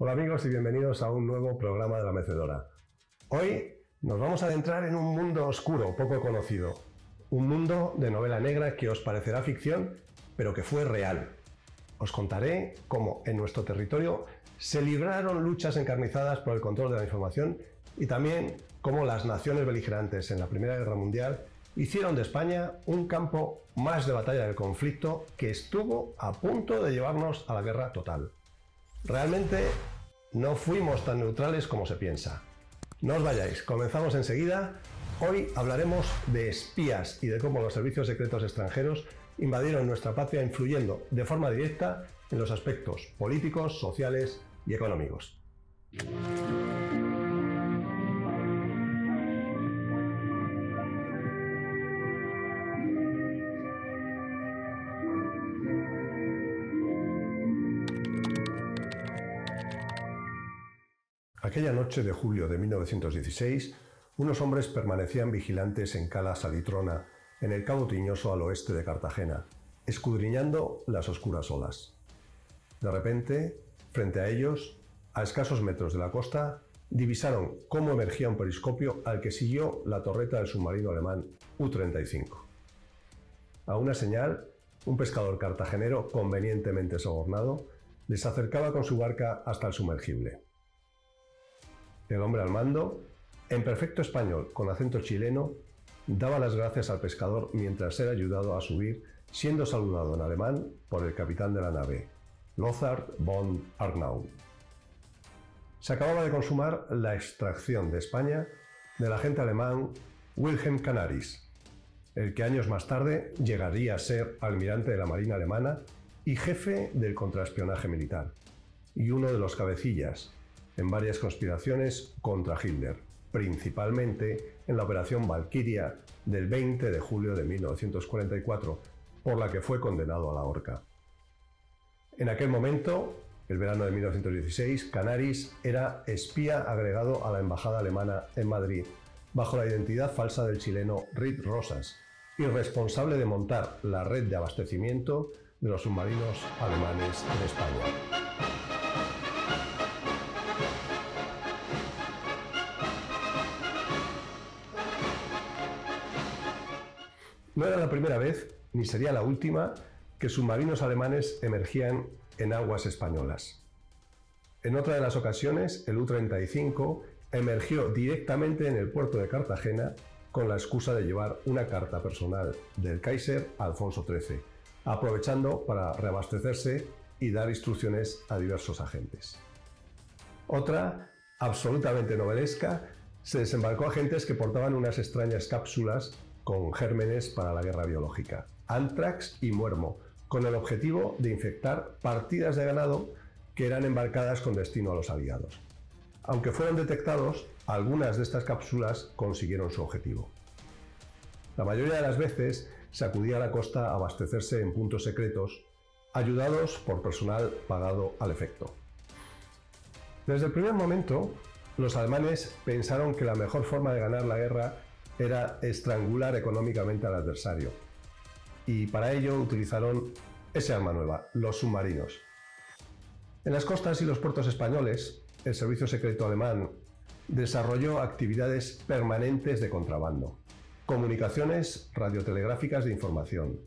Hola amigos y bienvenidos a un nuevo programa de La Mecedora. Hoy nos vamos a adentrar en un mundo oscuro, poco conocido. Un mundo de novela negra que os parecerá ficción, pero que fue real. Os contaré cómo en nuestro territorio se libraron luchas encarnizadas por el control de la información y también cómo las naciones beligerantes en la Primera Guerra Mundial hicieron de España un campo más de batalla del conflicto que estuvo a punto de llevarnos a la guerra total. Realmente no fuimos tan neutrales como se piensa. No os vayáis, comenzamos enseguida. Hoy hablaremos de espías y de cómo los servicios secretos extranjeros invadieron nuestra patria influyendo de forma directa en los aspectos políticos, sociales y económicos. Aquella noche de julio de 1916, unos hombres permanecían vigilantes en Cala Salitrona, en el Cabo Tiñoso al oeste de Cartagena, escudriñando las oscuras olas. De repente, frente a ellos, a escasos metros de la costa, divisaron cómo emergía un periscopio al que siguió la torreta del submarino alemán U-35. A una señal, un pescador cartagenero convenientemente sobornado les acercaba con su barca hasta el sumergible. El hombre al mando, en perfecto español con acento chileno, daba las gracias al pescador mientras era ayudado a subir, siendo saludado en alemán por el capitán de la nave, Lothar von Arnau. Se acababa de consumar la extracción de España del agente alemán Wilhelm Canaris, el que años más tarde llegaría a ser almirante de la Marina alemana y jefe del contraespionaje militar, y uno de los cabecillas en varias conspiraciones contra Hitler, principalmente en la Operación Valkiria del 20 de julio de 1944, por la que fue condenado a la horca. En aquel momento, el verano de 1916, Canaris era espía agregado a la embajada alemana en Madrid, bajo la identidad falsa del chileno Rip Rosas, y responsable de montar la red de abastecimiento de los submarinos alemanes en España. No era la primera vez, ni sería la última, que submarinos alemanes emergían en aguas españolas. En otra de las ocasiones, el U-35 emergió directamente en el puerto de Cartagena con la excusa de llevar una carta personal del Kaiser Alfonso XIII, aprovechando para reabastecerse y dar instrucciones a diversos agentes. Otra, absolutamente novelesca, se desembarcó agentes que portaban unas extrañas cápsulas con gérmenes para la guerra biológica, antrax y muermo, con el objetivo de infectar partidas de ganado que eran embarcadas con destino a los aliados. Aunque fueron detectados, algunas de estas cápsulas consiguieron su objetivo. La mayoría de las veces se acudía a la costa a abastecerse en puntos secretos, ayudados por personal pagado al efecto. Desde el primer momento, los alemanes pensaron que la mejor forma de ganar la guerra era estrangular económicamente al adversario, y para ello utilizaron ese arma nueva, los submarinos. En las costas y los puertos españoles, el servicio secreto alemán desarrolló actividades permanentes de contrabando, comunicaciones radiotelegráficas de información,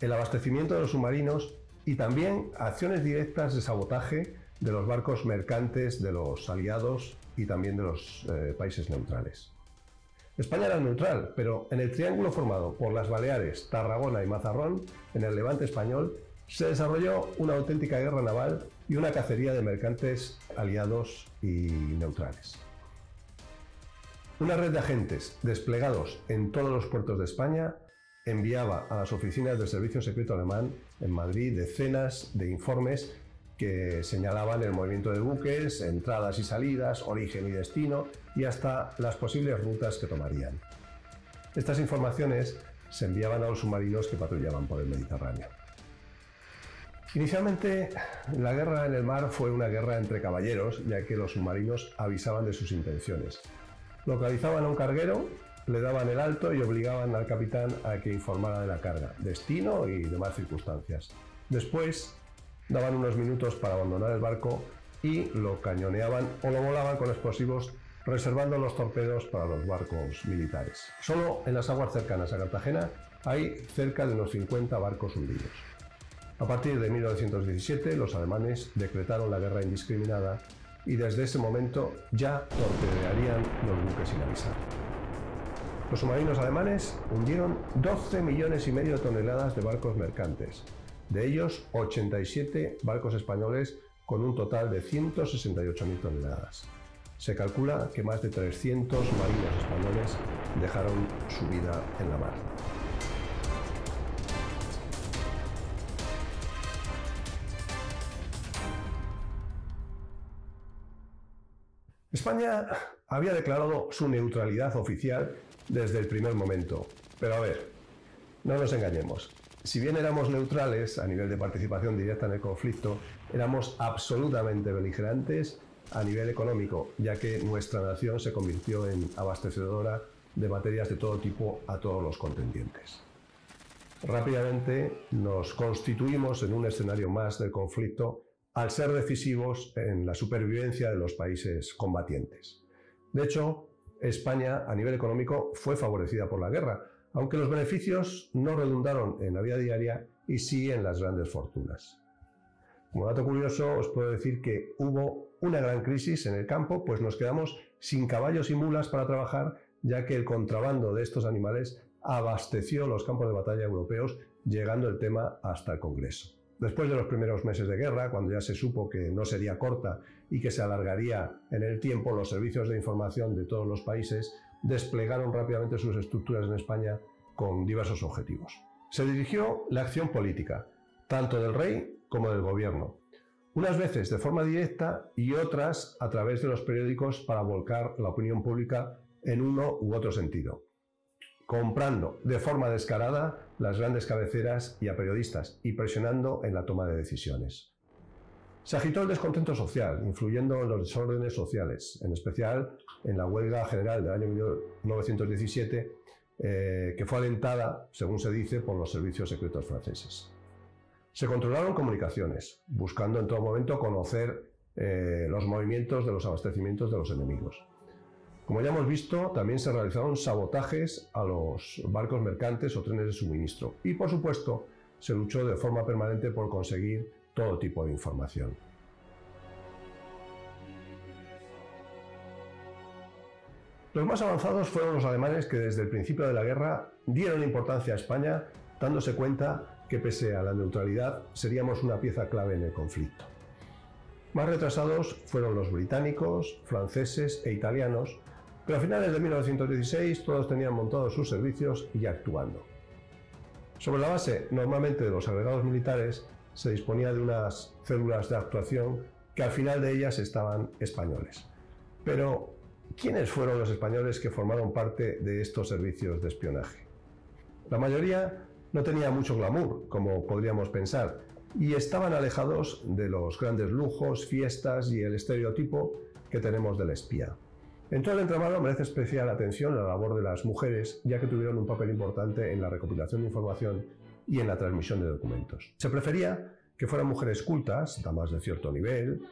el abastecimiento de los submarinos y también acciones directas de sabotaje de los barcos mercantes de los aliados y también de los países neutrales. España era neutral, pero en el triángulo formado por las Baleares, Tarragona y Mazarrón, en el levante español, se desarrolló una auténtica guerra naval y una cacería de mercantes aliados y neutrales. Una red de agentes desplegados en todos los puertos de España enviaba a las oficinas del Servicio Secreto Alemán en Madrid decenas de informes que señalaban el movimiento de buques, entradas y salidas, origen y destino, y hasta las posibles rutas que tomarían. Estas informaciones se enviaban a los submarinos que patrullaban por el Mediterráneo. Inicialmente, la guerra en el mar fue una guerra entre caballeros, ya que los submarinos avisaban de sus intenciones. Localizaban a un carguero, le daban el alto y obligaban al capitán a que informara de la carga, destino y demás circunstancias. Después, daban unos minutos para abandonar el barco y lo cañoneaban o lo volaban con explosivos, reservando los torpedos para los barcos militares. Solo en las aguas cercanas a Cartagena hay cerca de unos 50 barcos hundidos. A partir de 1917, los alemanes decretaron la guerra indiscriminada y desde ese momento ya torpedearían los buques sin avisar. Los submarinos alemanes hundieron 12,5 millones de toneladas de barcos mercantes, de ellos 87 barcos españoles con un total de 168,000 toneladas. Se calcula que más de 300 marinos españoles dejaron su vida en la mar. España había declarado su neutralidad oficial desde el primer momento, pero a ver, no nos engañemos. Si bien éramos neutrales a nivel de participación directa en el conflicto, éramos absolutamente beligerantes a nivel económico, ya que nuestra nación se convirtió en abastecedora de materias de todo tipo a todos los contendientes. Rápidamente nos constituimos en un escenario más del conflicto al ser decisivos en la supervivencia de los países combatientes. De hecho, España a nivel económico fue favorecida por la guerra, aunque los beneficios no redundaron en la vida diaria y sí en las grandes fortunas. Como dato curioso, os puedo decir que hubo una gran crisis en el campo, pues nos quedamos sin caballos y mulas para trabajar, ya que el contrabando de estos animales abasteció los campos de batalla europeos, llegando el tema hasta el Congreso. Después de los primeros meses de guerra, cuando ya se supo que no sería corta y que se alargaría en el tiempo, los servicios de información de todos los países desplegaron rápidamente sus estructuras en España con diversos objetivos. Se dirigió la acción política, tanto del rey como del gobierno, unas veces de forma directa y otras a través de los periódicos para volcar la opinión pública en uno u otro sentido, comprando de forma descarada las grandes cabeceras y a periodistas y presionando en la toma de decisiones. Se agitó el descontento social, influyendo en los desórdenes sociales, en especial en la huelga general del año 1917, que fue alentada, según se dice, por los servicios secretos franceses. Se controlaron comunicaciones, buscando en todo momento conocer los movimientos de los abastecimientos de los enemigos. Como ya hemos visto, también se realizaron sabotajes a los barcos mercantes o trenes de suministro. Y, por supuesto, se luchó de forma permanente por conseguir todo tipo de información. Los más avanzados fueron los alemanes, que desde el principio de la guerra dieron importancia a España, dándose cuenta que, pese a la neutralidad, seríamos una pieza clave en el conflicto. Más retrasados fueron los británicos, franceses e italianos, pero a finales de 1916 todos tenían montados sus servicios y ya actuando. Sobre la base normalmente de los agregados militares se disponía de unas células de actuación que al final de ellas estaban españoles. Pero, ¿quiénes fueron los españoles que formaron parte de estos servicios de espionaje? La mayoría no tenía mucho glamour, como podríamos pensar, y estaban alejados de los grandes lujos, fiestas y el estereotipo que tenemos del espía. En todo el entramado merece especial atención la labor de las mujeres, ya que tuvieron un papel importante en la recopilación de información y en la transmisión de documentos. Se prefería que fueran mujeres cultas, damas de cierto nivel,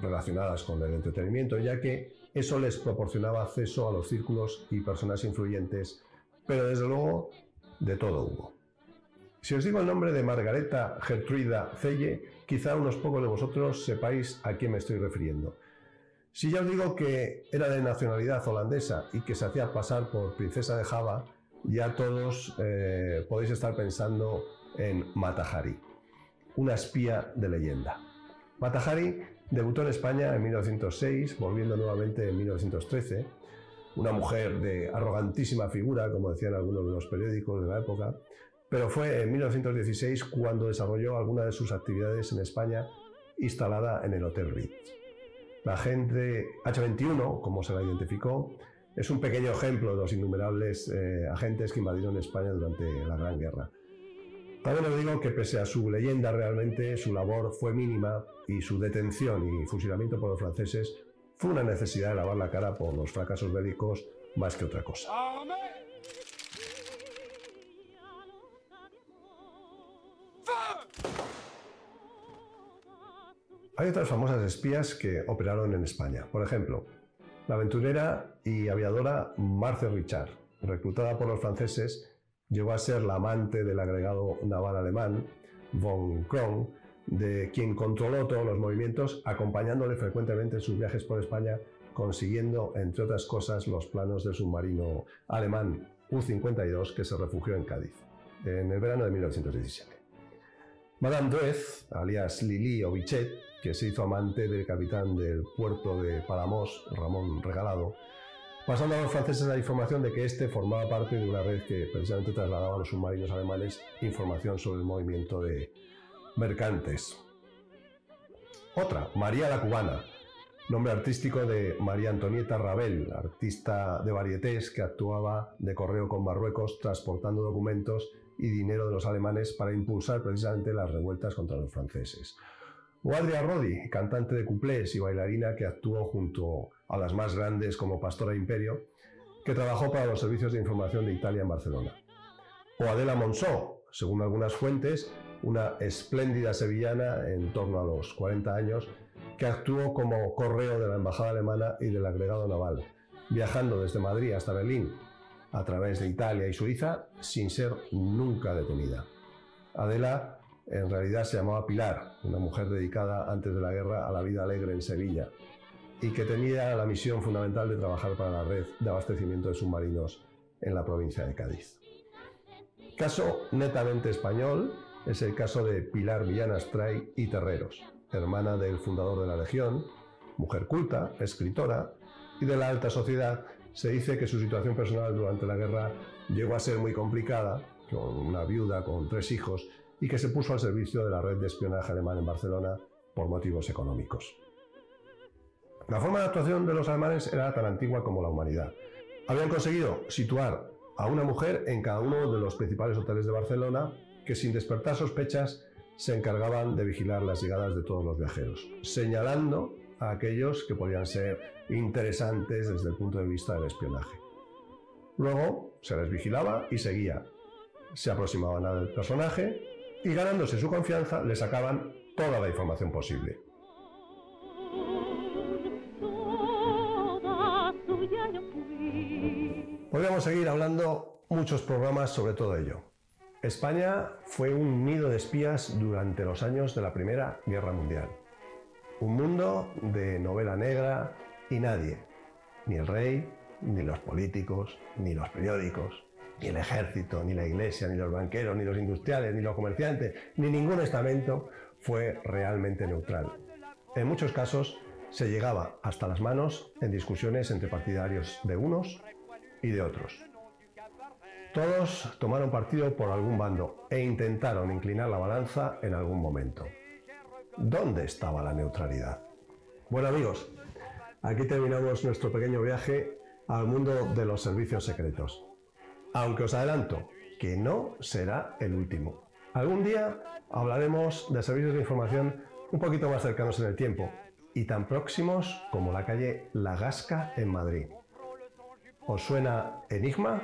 relacionadas con el entretenimiento, ya que eso les proporcionaba acceso a los círculos y personas influyentes, pero desde luego de todo hubo. Si os digo el nombre de Margareta Gertruida Zelle, quizá unos pocos de vosotros sepáis a quién me estoy refiriendo. Si ya os digo que era de nacionalidad holandesa y que se hacía pasar por princesa de Java, ya todos podéis estar pensando en Mata Hari, una espía de leyenda. Mata Hari debutó en España en 1906, volviendo nuevamente en 1913. Una mujer de arrogantísima figura, como decían algunos de los periódicos de la época, pero fue en 1916 cuando desarrolló alguna de sus actividades en España, instalada en el Hotel Ritz. La agente H21, como se la identificó, es un pequeño ejemplo de los innumerables agentes que invadieron España durante la Gran Guerra. También os digo que, pese a su leyenda, realmente su labor fue mínima y su detención y fusilamiento por los franceses fue una necesidad de lavar la cara por los fracasos bélicos más que otra cosa. Hay otras famosas espías que operaron en España. Por ejemplo, la aventurera y aviadora Marcelle Richard, reclutada por los franceses, llegó a ser la amante del agregado naval alemán, Von Kron, de quien controló todos los movimientos, acompañándole frecuentemente en sus viajes por España, consiguiendo, entre otras cosas, los planos del submarino alemán U-52 que se refugió en Cádiz, en el verano de 1917. Madame Duez, alias Lili Ovichet, que se hizo amante del capitán del puerto de Palamós, Ramón Regalado, pasando a los franceses la información de que este formaba parte de una red que precisamente trasladaba a los submarinos alemanes información sobre el movimiento de mercantes. Otra, María la Cubana, nombre artístico de María Antonieta Rabel, artista de varietés que actuaba de correo con Marruecos, transportando documentos y dinero de los alemanes para impulsar precisamente las revueltas contra los franceses. O Audria Rodi, cantante de cuplés y bailarina que actuó junto a las más grandes como Pastora Imperio, que trabajó para los servicios de información de Italia en Barcelona. O Adela Monsó, según algunas fuentes, una espléndida sevillana en torno a los 40 años, que actuó como correo de la embajada alemana y del agregado naval, viajando desde Madrid hasta Berlín, a través de Italia y Suiza, sin ser nunca detenida. Adela en realidad se llamaba Pilar, una mujer dedicada antes de la guerra a la vida alegre en Sevilla, y que tenía la misión fundamental de trabajar para la red de abastecimiento de submarinos en la provincia de Cádiz. Caso netamente español es el caso de Pilar Villanastray y Terreros, hermana del fundador de la Legión, mujer culta, escritora y de la alta sociedad. Se dice que su situación personal durante la guerra llegó a ser muy complicada, con una viuda con 3 hijos, y que se puso al servicio de la red de espionaje alemán en Barcelona por motivos económicos. La forma de actuación de los alemanes era tan antigua como la humanidad. Habían conseguido situar a una mujer en cada uno de los principales hoteles de Barcelona, que sin despertar sospechas se encargaban de vigilar las llegadas de todos los viajeros, señalando a aquellos que podían ser interesantes desde el punto de vista del espionaje. Luego se les vigilaba y seguía. Se aproximaban al personaje y, ganándose su confianza, le sacaban toda la información posible. Podríamos seguir hablando muchos programas sobre todo ello. España fue un nido de espías durante los años de la Primera Guerra Mundial. Un mundo de novela negra y nadie, ni el rey, ni los políticos, ni los periódicos, ni el ejército, ni la iglesia, ni los banqueros, ni los industriales, ni los comerciantes, ni ningún estamento fue realmente neutral. En muchos casos se llegaba hasta las manos en discusiones entre partidarios de unos y de otros. Todos tomaron partido por algún bando e intentaron inclinar la balanza en algún momento. ¿Dónde estaba la neutralidad? Bueno, amigos, aquí terminamos nuestro pequeño viaje al mundo de los servicios secretos. Aunque os adelanto que no será el último. Algún día hablaremos de servicios de información un poquito más cercanos en el tiempo y tan próximos como la calle Lagasca en Madrid. ¿Os suena Enigma?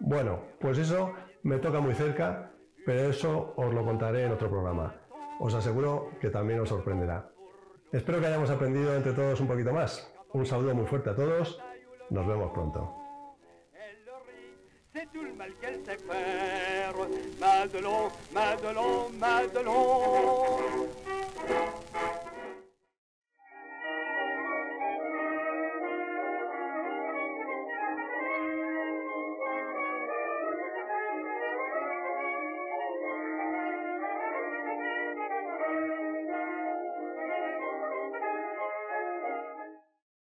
Bueno, pues eso me toca muy cerca, pero eso os lo contaré en otro programa. Os aseguro que también os sorprenderá. Espero que hayamos aprendido entre todos un poquito más. Un saludo muy fuerte a todos. Nos vemos pronto.